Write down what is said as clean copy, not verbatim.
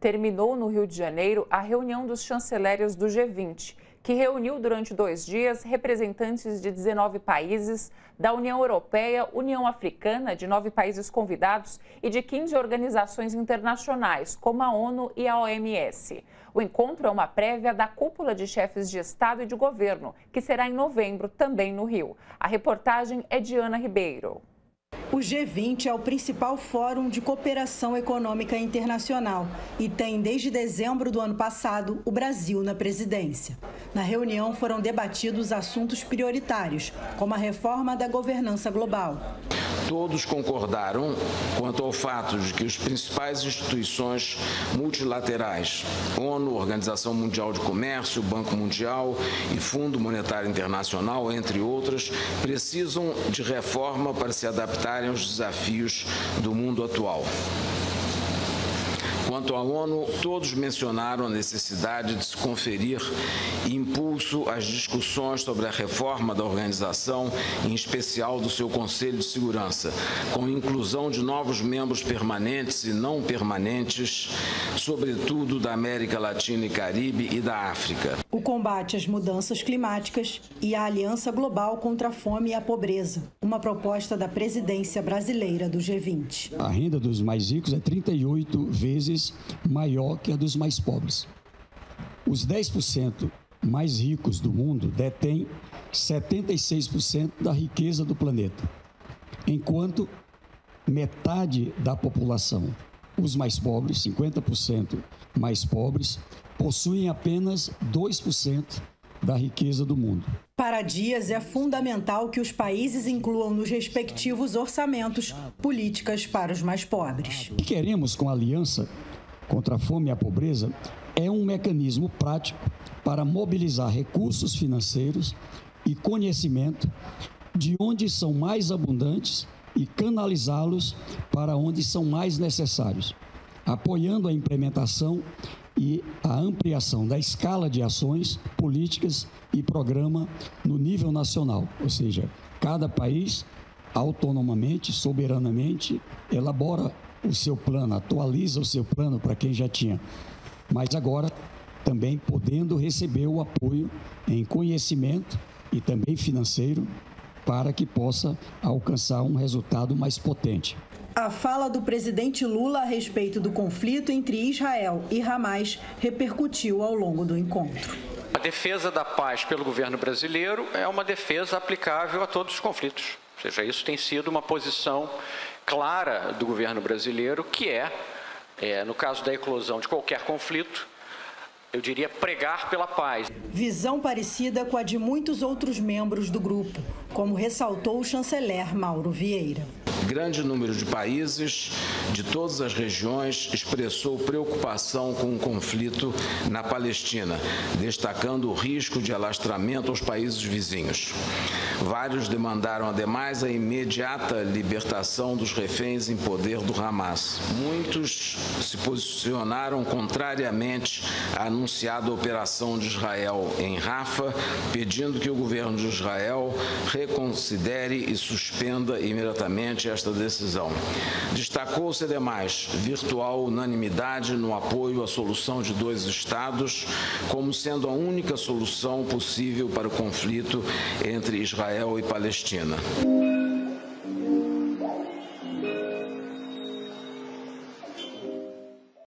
terminou no Rio de Janeiro a reunião dos chanceleres do G20, que reuniu durante 2 dias representantes de 19 países, da União Europeia, União Africana, de 9 países convidados e de 15 organizações internacionais, como a ONU e a OMS. O encontro é uma prévia da cúpula de chefes de Estado e de governo, que será em novembro, também no Rio. A reportagem é de Ana Ribeiro. O G20 é o principal fórum de cooperação econômica internacional e tem, desde dezembro do ano passado, o Brasil na presidência. Na reunião foram debatidos assuntos prioritários, como a reforma da governança global. Todos concordaram quanto ao fato de que as principais instituições multilaterais, ONU, Organização Mundial de Comércio, Banco Mundial e Fundo Monetário Internacional, entre outras, precisam de reforma para se adaptarem aos desafios do mundo atual. Quanto à ONU, todos mencionaram a necessidade de se conferir impulso às discussões sobre a reforma da organização, em especial do seu Conselho de Segurança, com inclusão de novos membros permanentes e não permanentes, sobretudo da América Latina e Caribe e da África. O combate às mudanças climáticas e a Aliança Global contra a Fome e a Pobreza, uma proposta da presidência brasileira do G20. A renda dos mais ricos é 38 vezes maior que a dos mais pobres. Os 10% mais ricos do mundo detêm 76% da riqueza do planeta, enquanto metade da população, os mais pobres, 50% mais pobres, possuem apenas 2% da riqueza do mundo. Para Dias, é fundamental que os países incluam nos respectivos orçamentos políticas para os mais pobres. O que queremos com a Aliança contra a Fome e a Pobreza é um mecanismo prático para mobilizar recursos financeiros e conhecimento de onde são mais abundantes e canalizá-los para onde são mais necessários, apoiando a implementação e a ampliação da escala de ações, políticas e programa no nível nacional, ou seja, cada país autonomamente, soberanamente, elabora o seu plano, atualiza o seu plano para quem já tinha, mas agora também podendo receber o apoio em conhecimento e também financeiro para que possa alcançar um resultado mais potente. A fala do presidente Lula a respeito do conflito entre Israel e Hamas repercutiu ao longo do encontro. A defesa da paz pelo governo brasileiro é uma defesa aplicável a todos os conflitos. Ou seja, isso tem sido uma posição clara do governo brasileiro, que é no caso da eclosão de qualquer conflito, eu diria pregar pela paz. Visão parecida com a de muitos outros membros do grupo, como ressaltou o chanceler Mauro Vieira. Grande número de países de todas as regiões expressou preocupação com o conflito na Palestina, destacando o risco de alastramento aos países vizinhos. Vários demandaram, ademais, a imediata libertação dos reféns em poder do Hamas. Muitos se posicionaram contrariamente à anunciada operação de Israel em Rafa, pedindo que o governo de Israel reconsidere e suspenda imediatamente esta decisão. Destacou-se, ademais, virtual unanimidade no apoio à solução de 2 estados, como sendo a única solução possível para o conflito entre Israel e Palestina.